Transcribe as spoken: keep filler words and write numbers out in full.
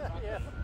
Yeah.